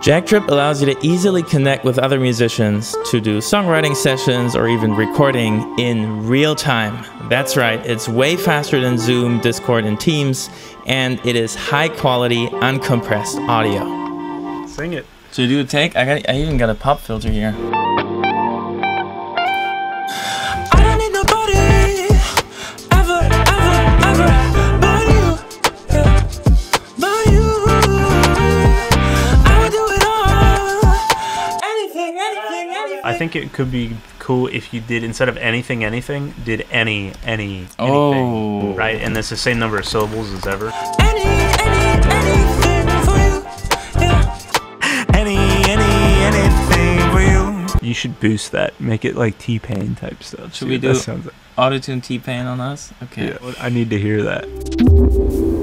JackTrip allows you to easily connect with other musicians to do songwriting sessions or even recording in real time. That's right, it's way faster than Zoom, Discord, and Teams, and it is high quality, uncompressed audio. Sing it. So you do a take? I even got a pop filter here. I think it could be cool if you did, instead of anything, anything, did any, oh. Anything, right? And it's the same number of syllables as ever. Anything for you. Yeah. Anything for you. You should boost that, make it like T-Pain type stuff. Should we do autotune T-Pain on us? Okay. Yeah, I need to hear that.